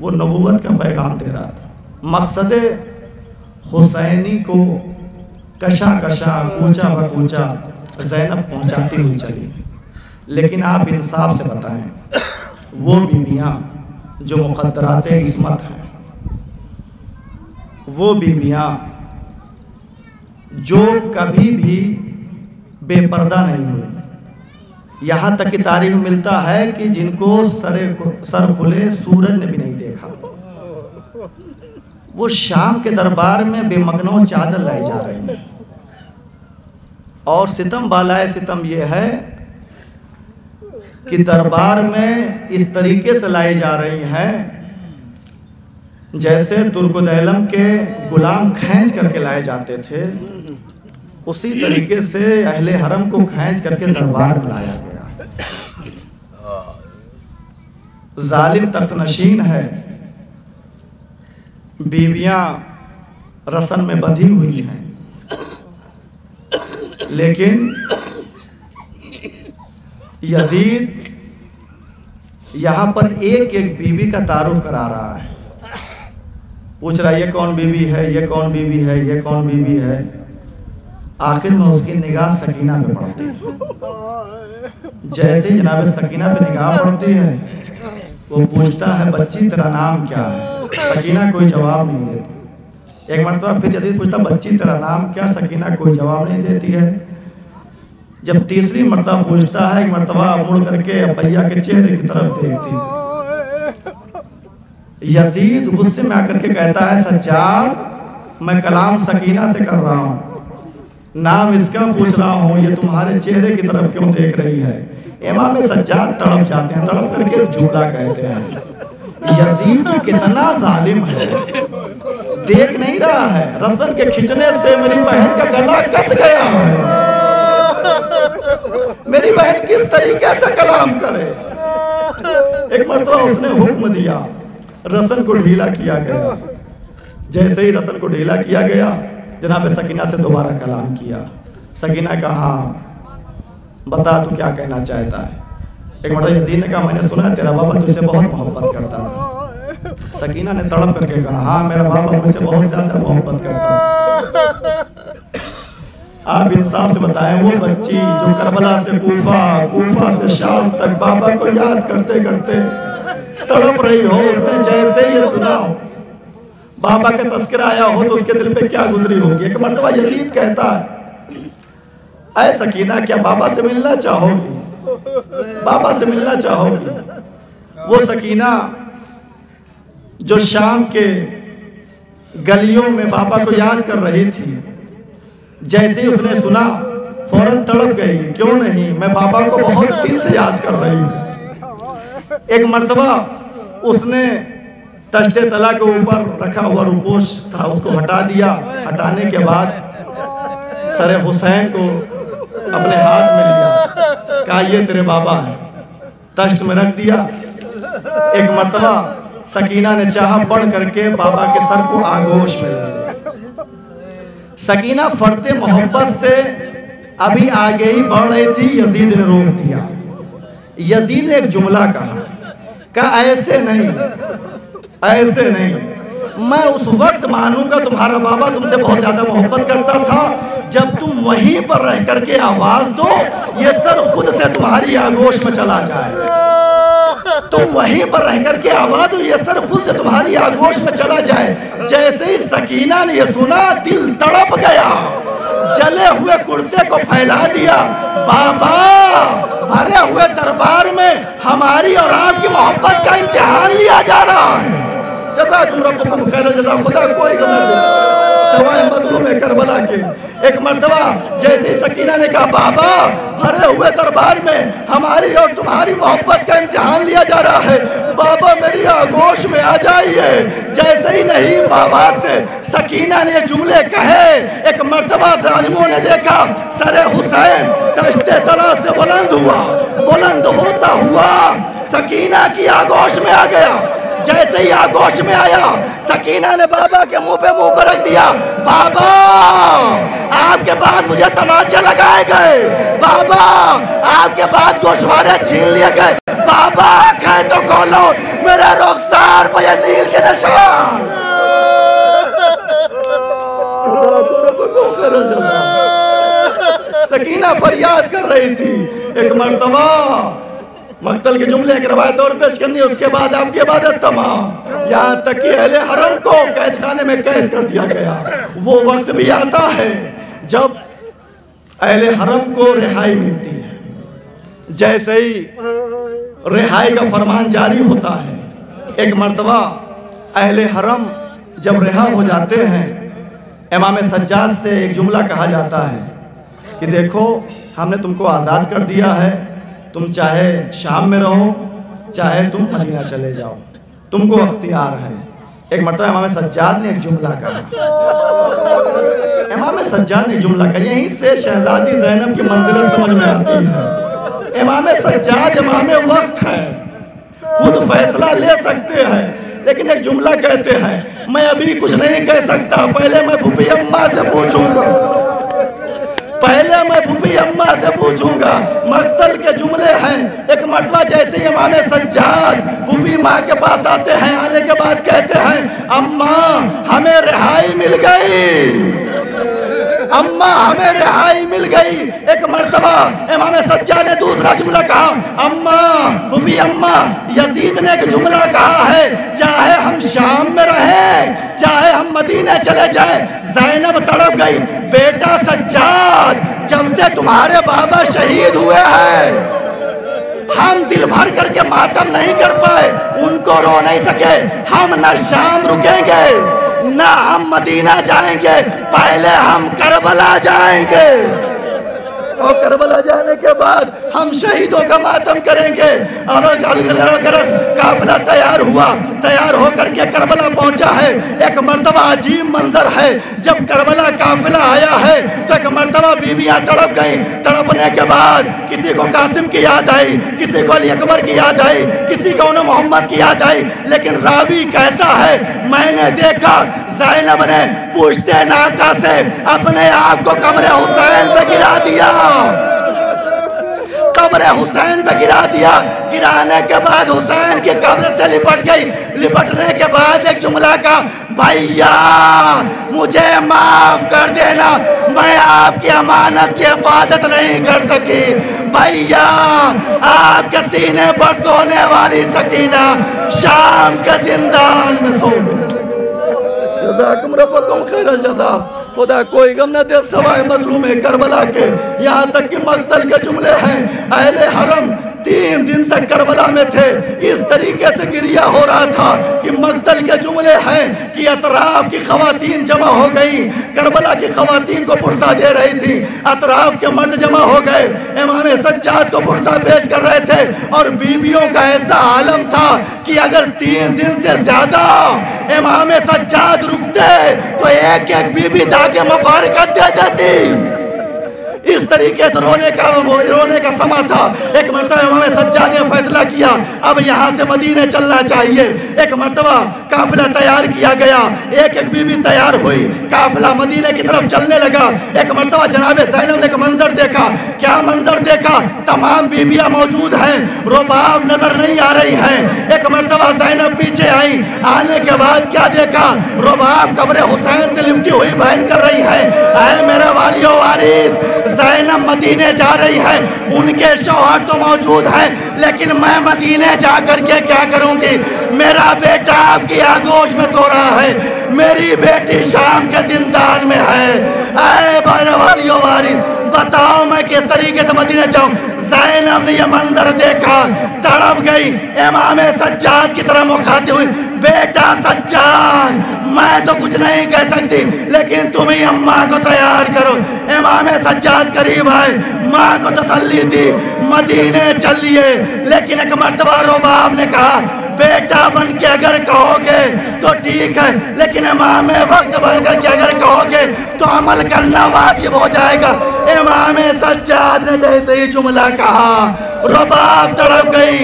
वो नबूवत का पैगाम दे रहा था। मकसद हुसैनी को कशा कशा कूचा बकूचा ज़ैनब पहुंचाती हुई चली। लेकिन आप इंसाफ से बताएं, वो बीवियाँ जो मुक़द्दराते किस्मत हैं, वो बीवियाँ जो कभी भी बेपर्दा नहीं हुई, यहाँ तक कि तारीख मिलता है कि जिनको सर खुले सूरज ने भी नहीं देखा, वो शाम के दरबार में बेमकनो चादर लाए जा रहे हैं। और सितम बालाए सितम ये है कि दरबार में इस तरीके से लाए जा रही हैं जैसे तुर्कुदैलम के गुलाम खींच करके लाए जाते थे, उसी तरीके से अहले हरम को खींच करके दरबार में लाया गया। जालिम तख्तनशीन है, बीवियां रसन में बंधी हुई हैं, लेकिन यजीद यहाँ पर एक एक बीवी का तारुफ करा रहा है, पूछ रहा है ये कौन बीवी है, ये कौन बीवी है, ये कौन बीवी है। आखिर में उसकी निगाह सकीना पे पड़ती है। जैसे जनाब सकीना पे निगाह पड़ती है, वो पूछता है बच्ची तेरा नाम क्या है। सकीना कोई जवाब नहीं देती। एक मरतबा फिर यजीद पूछता बच्ची तेरा नाम क्या, सकीना कोई जवाब नहीं देती है। जब तीसरी मरतबा पूछता है, एक मरतबा मुड़ करके भैया के चेहरे की तरफ देखती है। यजीद गुस्से में आकर के कहता है सज्जाद मैं कलाम सकीना से कर रहा हूँ, नाम इसका पूछ रहा हूँ, ये तुम्हारे चेहरे की तरफ क्यों देख रही है। इमाम सज्जाद तड़प जाते हैं, तड़प करके झूठा कहते हैं। यजीद कितना जालिम है, देख नहीं रहा है रसल के खिंचने से मेरी बहन का गला कस गया है, मेरी बहन किस तरीके से कलाम करे। एक मरतबा उसने हुक्म दिया, रसन को ढीला किया गया। जैसे ही रसन को ढीला किया गया, जनाब सकीना से दोबारा कलाम किया। सकीना कहा बता तू क्या कहना चाहता है। एक मरतबा यजीद ने कहा मैंने सुना तेरा बाबा तुझसे बहुत मोहब्बत करता था। सकीना ने तड़प करके कहा हाँ मेरा बाबा मुझसे बहुत ज्यादा मोहब्बत करता था। आप इंसाफ से बताएं, वो बच्ची जो करबला से कूफा, कूफा से शाम तक बाबा को याद करते करते तड़प रही हो, उसने जैसे ही सुना बाबा का तस्करा आया हो तो उसके दिल पे क्या गुजरी होगी। एक मरतबा यजीद कहता है ऐ सकीना क्या बाबा से मिलना चाहोगी, बाबा से मिलना चाहोगी। वो सकीना जो शाम के गलियों में बाबा को याद कर रही थी, जैसे ही उसने सुना फौरन तड़प गई, क्यों नहीं, मैं बाबा को बहुत दिल से याद कर रही हूँ। एक मर्तबा उसने तश्ते तला के ऊपर रखा हुआ रुपोश था, उसको हटा दिया। हटाने के बाद सर हुसैन को अपने हाथ में लिया, कहा ये तेरे बाबा है, तश्त में रख दिया। एक मरतबा सकीना ने चाहा बढ़ करके बाबा के सर को आगोश में लिया। सकीना फरते मोहब्बत से अभी आगे ही बढ़ रही थी, यजीद ने रोक दिया। यजीद ने एक जुमला कहा ऐसे नहीं, ऐसे नहीं, मैं उस वक्त मानूंगा तुम्हारा बाबा तुमसे बहुत ज्यादा मोहब्बत करता था जब तुम वहीं पर रह करके आवाज दो ये सर खुद से तुम्हारी आगोश में चला जाए। तुम वहीं पर रह करके आवाज दो ये सर खुद से तुम्हारी आगोश में चला जाए। जैसे ही सकीना ने ये सुना दिल तड़प गया, जले हुए कुर्ते को फैला दिया। बाबा भरे हुए दरबार में हमारी और आपकी मोहब्बत का इम्तिहान लिया जा रहा है। जज़ाकुम रब्बुकुम खैरन, जज़ा खुदा कोई गलत सवाए मरहूम करबला के। एक मर्तबा जैसे सकीना ने कहा बाबा भरे हुए दरबार में हमारी और तुम्हारी मोहब्बत का इम्तिहान लिया जा रहा है, बाबा मेरी आगोश में आ जाइए। जैसे ही नहीं आवाज से सकीना ने जुमले कहे, एक मर्तबा जालिमों ने देखा सरे हुसैन तश्ते तला से बुलंद हुआ, बुलंद होता हुआ सकीना की आगोश में आ गया। जैसे ही आगोश में आया सकीना ने बाबा के मुंह पे मुंह कर रख दिया, बाबा आपके बाद मुझे तमाचे लगाए गए, बाबा आपके बाद गोशवारे छीन लिए गए, बाबा कहे तो खोलो मेरे रुखसार पर ये नील के निशान। सकीना फरियाद कर रही थी। एक मर्तबा मक्तल के जुमले की रवायत और पेश करनी है, उसके बाद आपकी इबादत तमाम। यहाँ तक कि अहले हरम को कैद खाने में कैद कर दिया गया। वो वक्त भी आता है जब अहले हरम को रिहाई मिलती है। जैसे ही रिहाई का फरमान जारी होता है, एक मर्तबा अहले हरम जब रिहा हो जाते हैं, इमाम सज्जाद से एक जुमला कहा जाता है कि देखो हमने तुमको आज़ाद कर दिया है, तुम चाहे शाम में रहो चाहे तुम मदीना चले जाओ, तुमको अख्तियार है। एक मरतबा इमाम सज्जाद ने एक जुमला कहा, इमाम सज्जाद ने जुमला कहा, यहीं से शहजादी ज़ैनब की मंजिलत समझ में आती है। इमाम सज्जाद इमाम वक्त है, खुद फैसला ले सकते हैं, लेकिन एक जुमला कहते हैं मैं अभी कुछ नहीं कह सकता, पहले मैं फूफी अम्मा से पूछूंगा, पहले मैं फूफी अम्मा से पूछूंगा। मक्तल के जुमले हैं। एक मरतबा जैसे इमाम सज्जाद फूफी माँ के पास आते हैं, आने के बाद कहते हैं अम्मा हमें रिहाई मिल गई, अम्मा हमें रिहाई मिल गई। एक मरतबा इमाम सज्जाद ने दूसरा जुमला कहा, अम्मा फूफी अम्मा यजीद ने एक जुमला कहा है चाहे हम शाम में रहें चाहे हम मदीना चले जाए। ज़ैनब तड़प गई, बेटा सज्जाद जब से तुम्हारे बाबा शहीद हुए हैं हम दिल भर करके मातम नहीं कर पाए, उनको रो नहीं सके, हम न शाम रुकेंगे न हम मदीना जाएंगे, पहले हम करबला जाएंगे और करबला जाने के बाद हम शहीदों का मातम करेंगे। और काफिला तैयार हुआ, तैयार होकर के करबला पहुंचा है। एक मर्तबा अजीब मंजर है, जब करबला काफिला आया है तो एक मर्तबा बीवियां तड़प गई। तड़पने के बाद किसी को कासिम की याद आई, किसी को अली अकबर की याद आई, किसी को उन्हें मोहम्मद की याद आई, लेकिन रावी कहता है मैंने देखा ज़ैनब ने पूछते नाका से अपने आप को कमरे हुसैन पे गिरा दिया, कब्र हुसैन पे गिरा दिया। गिराने के बाद हुसैन की कब्र से लिपट गई। लिपटने के बाद एक जुमला का, भैया मुझे माफ कर देना मैं आपकी अमानत की हिफाजत नहीं कर सकी, भैया आपके सीने पर सोने वाली सकीना शाम के जिंदान में सो गई। जज़ाकुम रब्बुकुम खैरल जज़ा। खुदा कोई गम न दे सवाए मजलूम है करबला के। यहाँ तक कि मक्तल के जुमले हैं, अहले हरम 3 दिन तक करबला में थे। इस तरीके से गिरिया हो रहा था कि मक्तल के जुमले हैं कि अतराफ की खवातीन जमा हो गई, करबला की खवातीन को पुरसा दे रही थी, अतराफ के मर्द जमा हो गए, इमाम सज्जाद को पुरसा पेश कर रहे थे। और बीवियों का ऐसा आलम था कि अगर 3 दिन से ज्यादा इमाम सज्जाद रुकते तो एक बीबी दागे मुबारकत दे देती। इस तरीके से रोने का समा था। एक मरतबा इमाम सज्जाद ने फैसला किया अब यहाँ से मदीने चलना चाहिए। एक मरतबा काफिला तैयार किया गया, एक बीवी तैयार हुई, काफिला मदीने की तरफ चलने लगा। एक मरतबा जनाब ज़ैनब ने एक मंजर देखा। क्या मंजर देखा? तमाम बीवियाँ मौजूद हैं, रुबाब नजर नहीं आ रही हैं। एक मरतबा ज़ैनब पीछे आई, आने के बाद क्या देखा? रुबाब कब्र हुसैन से लिपटी हुई बहन कर रही है। अरे मेरे वालियो वारिस, ज़ैनब मदीने जा रही है, उनके शौहर तो मौजूद हैं, लेकिन मैं मदीने जा कर के क्या करूँगी? मेरा बेटा आपकी आगोश में सो रहा है, मेरी बेटी शाम के जिंदान में है। अरे बड़े वालियों वाली, बताओ मैं किस तरीके से मदीने जाऊँ? ज़ैनब ने यह मंजर देखा, तड़प गई, इमाम सज्जाद की तरह मुखातिब हुई, बेटा सज्जाद, मैं तो कुछ नहीं कह सकती, लेकिन तुम ही अम्मा को तैयार करो। इमाम सज्जाद करीब आए, माँ को तसल्ली दी, मदीने चलिए। लेकिन एक मरतबा रुबाब ने कहा, बेटा बन के अगर कहोगे तो ठीक है, लेकिन इमाम वक्त बन के अगर कहोगे तो अमल करना वाजिब हो जाएगा। इमाम सज्जाद ने जैसे ही जुमला कहा, रुबाब तड़प गई,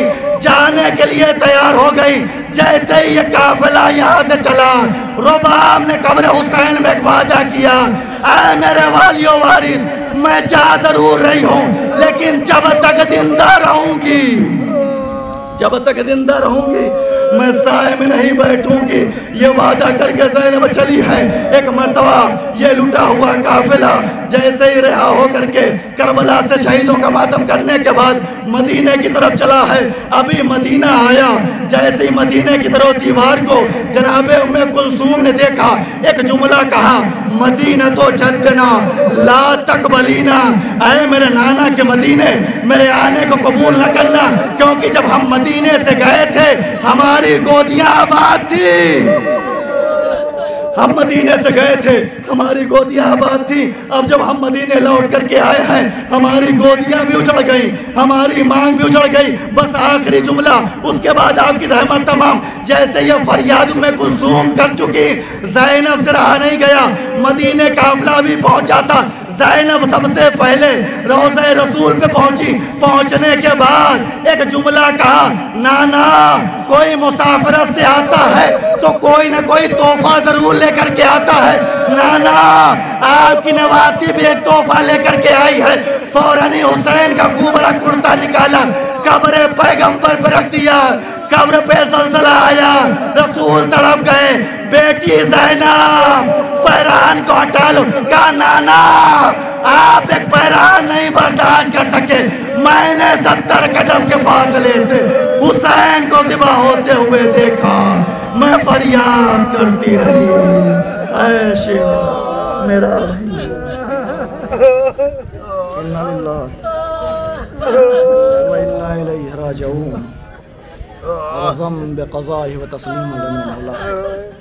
जाने के लिए तैयार हो गई। जैसे ही ये काफिला यहाँ से चला, रुबाब ने कब्र हुसैन में एक वादा किया, आए मेरे वालियो वारिस, मैं जा जरूर रही हूँ, लेकिन जब तक जिंदा रहूंगी मैं साए में नहीं बैठूंगी। ये वादा करके सैन में चली है। एक मरतबा ये लुटा हुआ काफिला जैसे ही रिहा होकर के करबला से शहीदों का मातम करने के बाद मदीने की तरफ चला है। अभी मदीना आया, जैसे ही मदीने की तरफ दीवार को जनाबे उम्मे कुलसूम ने देखा, एक जुमला कहा, मदीना तो जद्दना ला तकबलीना, आए मेरे नाना के मदीने मेरे आने को कबूल न करना, क्योंकि जब हम मदीने से गए थे हमारी गोदियां आबाद थी। हम मदीने से गए थे, हमारी गोदियां आबाद थी। अब जब हम मदीने लौट करके आए हैं, हमारी गोदियां भी उजड़ गई, हमारी मांग भी उजड़ गई। बस आखिरी जुमला, उसके बाद आपकी रहमत तमाम। जैसे ये फरियाद में कुलसूम कर चुकी, ज़ैनब से रहा नहीं गया, मदीने काफिला भी पहुंचा था। ज़ैनब सबसे पहले रोज़े रसूल पे पहुंची। पहुंचने के बाद एक जुमला कहा, नाना कोई मुसाफिरत से आता है तो कोई ना कोई तोहफा जरूर लेकर के आता है। नाना आपकी नवासी भी एक तोहफा लेकर के आई है। फौरन ही हुसैन का खूबरा कुर्ता निकाला, कब्र पैगंबर पर रख दिया। कब्र पे सलसला आया, रसूल तड़प गए, बेटी ज़ैनब पैरान को हटा लो। कहा, नाना आप एक पैरान नहीं बर्दाश्त कर सके, मैंने 70 कदम के फासले से हुसैन को ज़िबा होते हुए देखा, मैं फरियाद करती रही, ऐ शिवा मेरा राजम बेक़ज़ाह व तस्लीम।